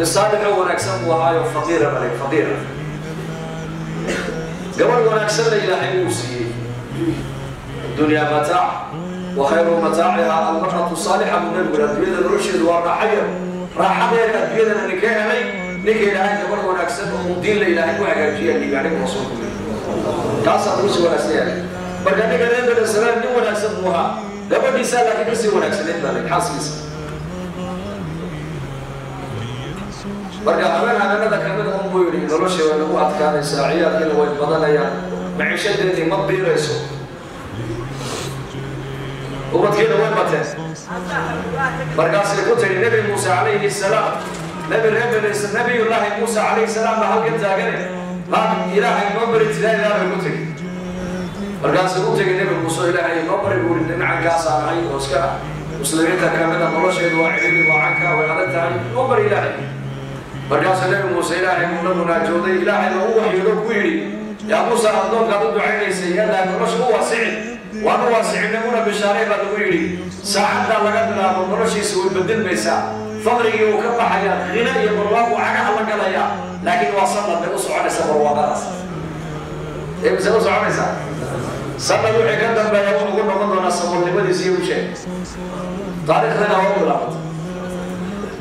نستعد قبل ونكسب وهاي فطيرة ملك فطيرة قبل ونكسب إلى حيوسي الدنيا متاع وخير متاعها المرأة الصالحة من الولد بيد الرشد والرحيم راحة بيد النكاح نكاح الآن قبل ونكسب ومدين لإلهي وحجاجية اللي يعني رسول الله تعصب رسول الأسئلة بركاني كذا بالسلام نو ونكسب وها قبل نسألك نسي ونكسب لنا نحاسس marka habeenada kamid ah oo weyn nolosha way lagu adkaanay saaciyaadkii way badanayaan maciishadeedii ma biirayso ubadkeeda way bateen markaas ku tiri nabi Muuse alayhi salaam nabiyullaahi Muuse alayhi salaam halka taagan baa ilaahay ma baritay ilaahay ku tiri markaas ku tiri nabi Muuse ilaahay ma bari buu dhinacaas aanay oo iska muslimada kamid ah nolosheedu waa ciidan waa ka way adatay oo bari ilaahay marka salaam Muuse ilaahay muuna jooday ilaahay oo waxyeelo ku yiri yaa Muuse adoon ka ducaynaysa ilaahay noloshu waa sicid waana waa sicinayna bishaarey baa lagu yiri saacada laga bilaabo noloshiisa way beddelmaysa faqriga uu ka baxaya qina iyo barwaaqo caga la galaya laakiin waa sanad lagu soconaysa barwaaqadaas ee soo soconaysa sanad uu xigga dambeeyo ugu noqon doona saboolnimadiisa iyo sheey taariikhdana waa bilaabtay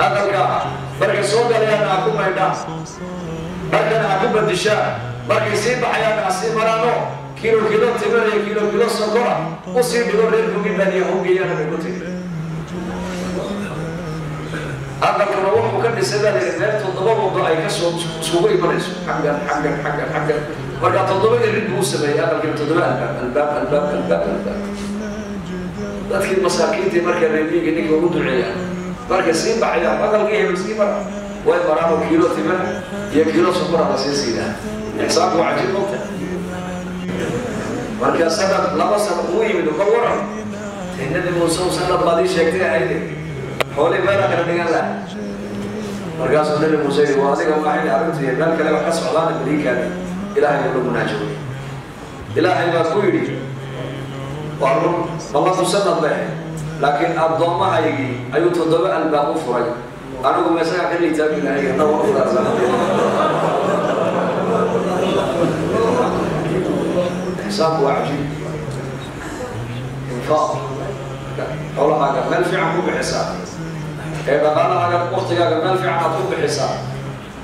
هذا بقى برك سوق لا ياكل ما يدا لكن أقوم بالدشاء بركي سيب حياة عسيب مرانو كيلو تمرية كيلو سكرة وصيب دور للمجين من يهوكي أنا بقوتي أما كنروح وكان سيبا للذات والضباب والضائي كسو سوقي مريس حقا بركة تضبين الرد موسمي أما كنت تضبين الباب لكن مساكيتي بركة ريبيك إنك ورود العيان بركة سيب حياة أقل قيها بسيب مرانو وين برامو كيلو ثمن هي كيلو سكر رصيصي ده إحساس وعجيب ممتع مركز سنة لبسة قوي من الكورة النبي موسى سنة بادي شكلها عيني حولي بالك أنا قال مركز النبي موسى وهذا كم واحد عرفت يبان كلام حس على أمريكا إلهي يقول مناجوني إلهي ما قوي وعرب الله سبحانه وتعالى لكن الضمة هيجي أيوة الضبع الباقو فرج أنا أقول مساء كل يتابعني عليه طبعاً حساب وعجيب انفاق أولا حاجة منفعة هو بحساب إذا قال حاجة أختي قال منفعة هتكون بحساب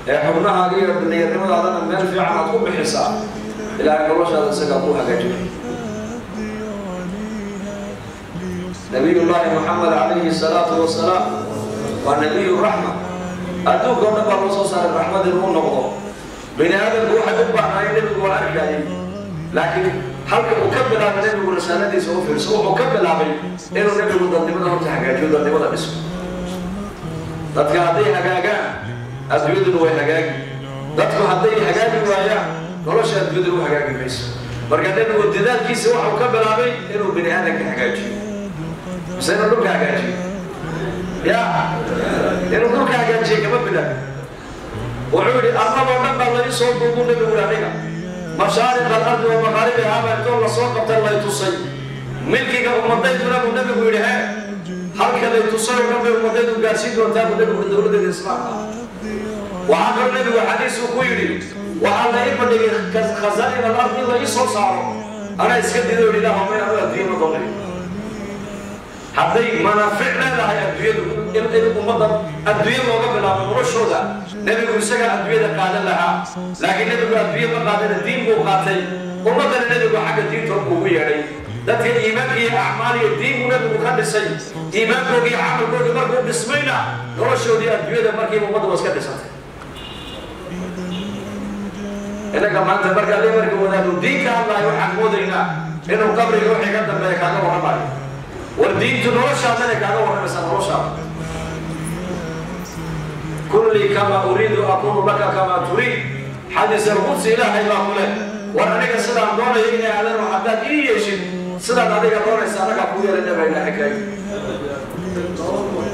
حبناها غير اللي يرمي هذا منفعة هتكون بحساب إلى أن الرشد هذا سقطوها كجيب نبي الله محمد عليه الصلاة والسلام والنبي الرحمة أدوك ونبى الرسول صلى الله عليه وسلم النقطة بين هذا الروح يبقى عين النبي والأرجاء لكن هل أكمل على النبي ورسالتي سوف يرسوه أكمل عليه إنه النبي مضلمنا وتحقاجه مضلمنا باسمه تتقاعدين حقاقا أزويدن وحقاقي تتقاعدين حقاقي وعيا ولوش أزويدن وحقاقي باسمه برقدين والدداد كي سوح أكمل عليه إنه بين هذا كحقاجه بس إنه لك حقاجه يا يروحون كأجل شيء كم بدأ وعودي أصحاب من بالله يسوع بقول لهم ورانيها مشارق الأرض ومغاربها ما يدور لصوت قبل الله يتصل ملكي كأمم تدورنا بدنا بقولها هل كذا يتصل كم أمم تدور قاسيد وتابع بدنا بقول ده الإسلام وعندنا بحديث وقولي وعندنا إيه بدنا خزائن الأرض الله يسوع صار أنا إسكت دوري لهم من أول دين وطني هذي منافعنا لها أدوية الأمة أدوية وقبلها من رشدها نبي يسجل أدوية قادة لها لكن نبي أدوية قادة الدين وقاتل أمة نبي حق الدين تركوه يعني ذات الإيمان هي أعمال الدين ونبي مكان السيد إيمان كوكي عمل كوكي مركو بسم الله رشد دي أدوية مركي أمة وسكت ساتي إنك ما أنت مركا لي مركو ونادو دينك الله يوحى مودينا إنه قبري يوحي قدام بيك هذا وحمالي والدين تنوشى ذلك هذا وحنا سنوشى كن لي كما أريد أكون لك كما تريد حديث القدس إله إلا هو له وأنك سيدنا دون يجني على الوحدات إيه يشد سيدنا ذلك دون يسألك أبويا لنا بين حكاية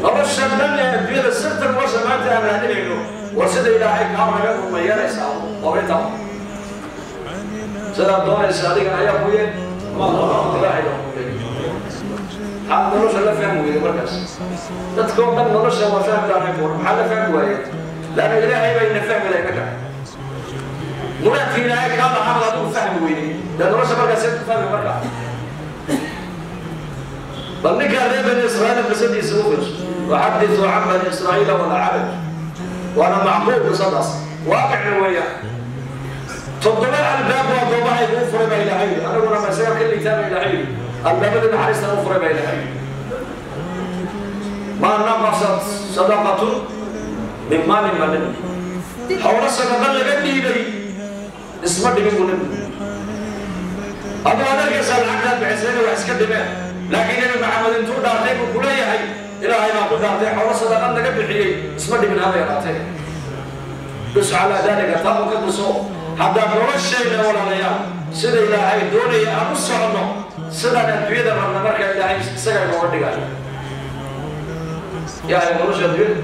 أبو الشمال يدير السرد الموشى ما أنت أنا هنينه وسيد إلهي كما يقول ما يرسى وبيته سيدنا دون يسألك أي أبويا ما الله لا إله هذا نروش لا فهموا إذا مركز تتكون من نروش ما فهم لا نقول محل فهموا هيك لأن إلهي بين فهم لا يمكن مرات في نهاية هذا عمل دون فهم وين لأن نروش مركز فهم مرة بل نكال بني إسرائيل بسد يسوقش وحدثوا عن بني إسرائيل ولا عبد وأنا معمول بصدص واقع وياه تضمن الباب وضمها يكون فرب إلهي أنا وأنا مسير كل كتاب إلهي النبي الحارس أخرى بين الحي ما نقصت صدقة من مال المدن حول الصدقة لبني بني اسمه دمين قلن أبو أنا يسأل عنها بعزين وعسكر دمين لكن أنا محمد تقول دارتين وكل أي حي إلى أين أقول دارتين حول الصدقة لبني حي اسمه دمين هذا يراتين بس على ذلك طاقك بصوت حتى أقول الشيء ولا ليا سيد إلى أي دوني أبص عنه سيدنا الدويد من المركب إلى عيش سجل مودي قال يا أخي مروش الدويد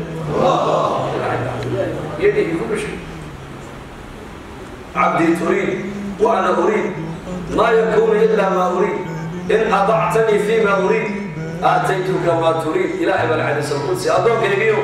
يدي كل شيء عبدي تريد وأنا أريد لا يكون إلا ما أريد إن أضعتني فيما أريد آتيتك ما تريد إلهي بالحديث القدسي أدوك اليوم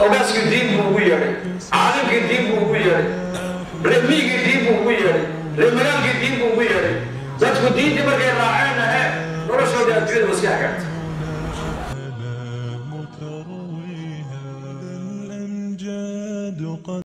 أوغاسك الدين بلويرك عالمك الدين بلويرك رميك الدين بلويرك رميانك الدين بلويرك ذاتك الدين دي مركي راعينا نرشو دي أدوية المسكحة كانت